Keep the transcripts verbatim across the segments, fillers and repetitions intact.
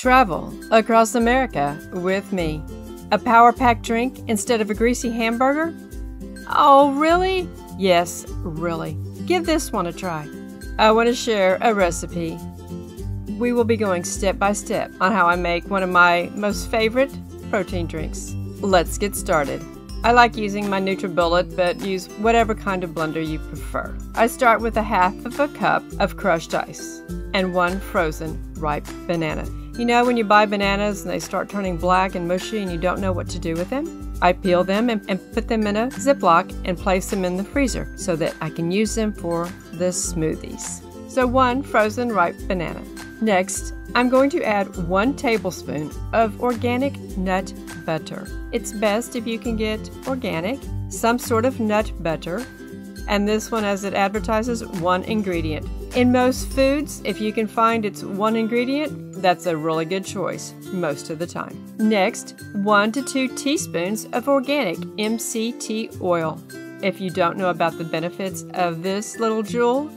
Travel across America with me. A power-packed drink instead of a greasy hamburger? Oh, really? Yes, really. Give this one a try. I want to share a recipe. We will be going step by step on how I make one of my most favorite protein drinks. Let's get started. I like using my Nutribullet, but use whatever kind of blender you prefer. I start with a half of a cup of crushed ice and one frozen ripe banana. You know when you buy bananas and they start turning black and mushy and you don't know what to do with them? I peel them and, and put them in a Ziploc and place them in the freezer so that I can use them for the smoothies. So one frozen ripe banana. Next, I'm going to add one tablespoon of organic nut butter. It's best if you can get organic, some sort of nut butter, and this one, as it advertises, one ingredient. In most foods, if you can find it's one ingredient, that's a really good choice most of the time. Next, one to two teaspoons of organic M C T oil. If you don't know about the benefits of this little jewel,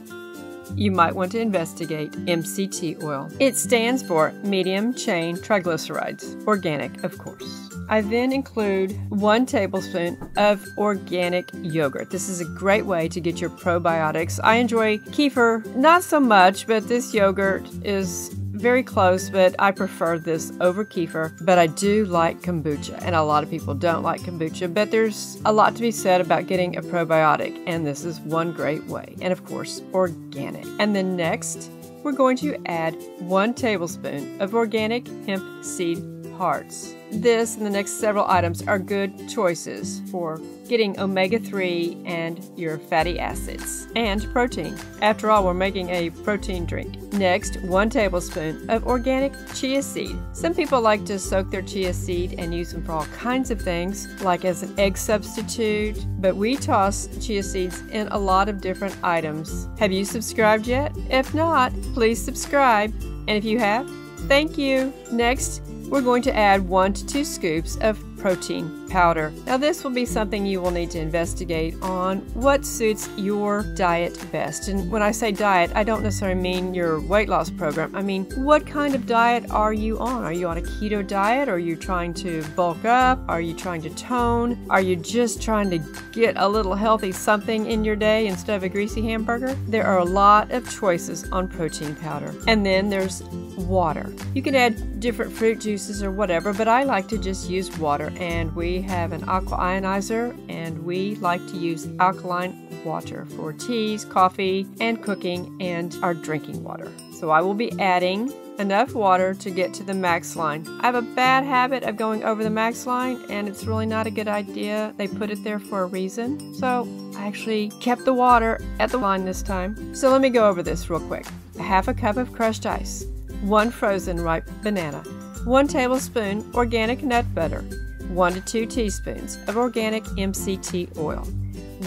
you might want to investigate M C T oil. It stands for medium chain triglycerides, organic of course. I then include one tablespoon of organic yogurt. This is a great way to get your probiotics. I enjoy kefir, not so much, but this yogurt is very close, but I prefer this over kefir. But I do like kombucha, and a lot of people don't like kombucha, but there's a lot to be said about getting a probiotic, and this is one great way. And of course, organic. And then next, we're going to add one tablespoon of organic hemp seed hearts. This and the next several items are good choices for getting omega three and your fatty acids and protein. After all, we're making a protein drink. Next, one tablespoon of organic chia seed. Some people like to soak their chia seed and use them for all kinds of things, like as an egg substitute, but we toss chia seeds in a lot of different items. Have you subscribed yet? If not, please subscribe. And if you have, thank you. Next, we're going to add one to two scoops of protein powder. Now this will be something you will need to investigate on what suits your diet best. And when I say diet, I don't necessarily mean your weight loss program. I mean, what kind of diet are you on? Are you on a keto diet? Are you trying to bulk up? Are you trying to tone? Are you just trying to get a little healthy something in your day instead of a greasy hamburger? There are a lot of choices on protein powder. And then there's water. You can add different fruit juices or whatever, but I like to just use water, and we have an aqua ionizer, and we like to use alkaline water for teas, coffee, and cooking, and our drinking water. So I will be adding enough water to get to the max line. I have a bad habit of going over the max line, and it's really not a good idea. They put it there for a reason. So I actually kept the water at the line this time. So let me go over this real quick. A half a cup of crushed ice, one frozen ripe banana, one tablespoon organic nut butter, one to two teaspoons of organic M C T oil,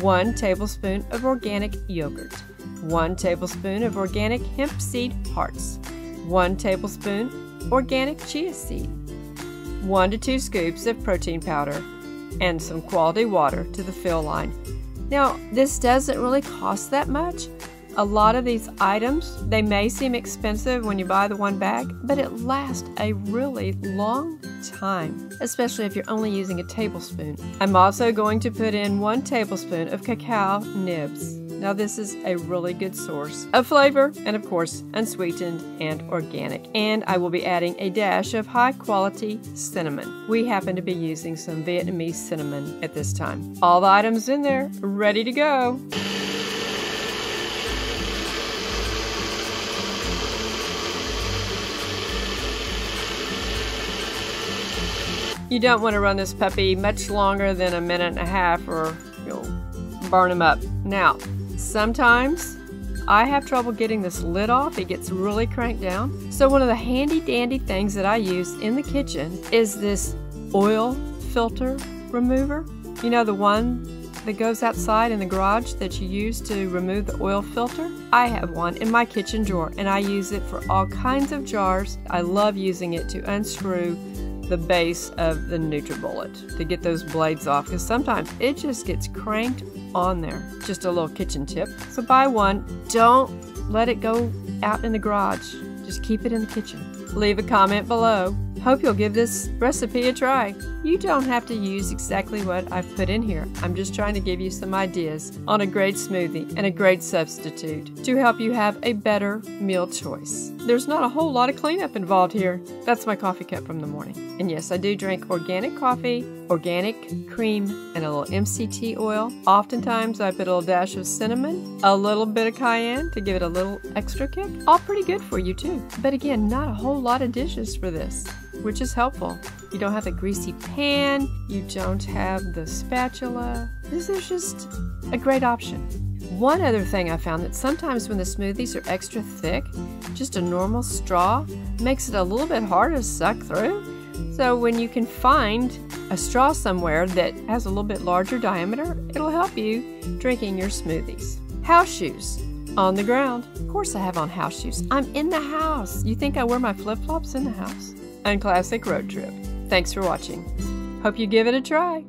one tablespoon of organic yogurt, one tablespoon of organic hemp seed hearts, one tablespoon organic chia seed, one to two scoops of protein powder, and some quality water to the fill line. Now, this doesn't really cost that much. A lot of these items, they may seem expensive when you buy the one bag, but it lasts a really long time, especially if you're only using a tablespoon. I'm also going to put in one tablespoon of cacao nibs. Now this is a really good source of flavor, and of course unsweetened and organic. And I will be adding a dash of high quality cinnamon. We happen to be using some Vietnamese cinnamon at this time. All the items in there, ready to go. You don't want to run this puppy much longer than a minute and a half or you'll burn him up. Now, sometimes I have trouble getting this lid off. It gets really cranked down. So one of the handy dandy things that I use in the kitchen is this oil filter remover. You know, the one that goes outside in the garage that you use to remove the oil filter? I have one in my kitchen drawer, and I use it for all kinds of jars. I love using it to unscrew the base of the Nutribullet to get those blades off, because sometimes it just gets cranked on there. Just a little kitchen tip. So buy one. Don't let it go out in the garage. Just keep it in the kitchen. Leave a comment below. Hope you'll give this recipe a try. You don't have to use exactly what I've put in here. I'm just trying to give you some ideas on a great smoothie and a great substitute to help you have a better meal choice. There's not a whole lot of cleanup involved here. That's my coffee cup from the morning. And yes, I do drink organic coffee, organic cream, and a little M C T oil. Oftentimes I put a little dash of cinnamon, a little bit of cayenne to give it a little extra kick. All pretty good for you too. But again, not a whole lot of dishes for this, which is helpful. You don't have a greasy pan, you don't have the spatula. This is just a great option. One other thing I found that sometimes when the smoothies are extra thick, just a normal straw makes it a little bit harder to suck through. So when you can find a straw somewhere that has a little bit larger diameter, it'll help you drinking your smoothies. House shoes on the ground. Of course I have on house shoes. I'm in the house. You think I wear my flip-flops in the house? Unclassic Road Trip. Thanks for watching. Hope you give it a try.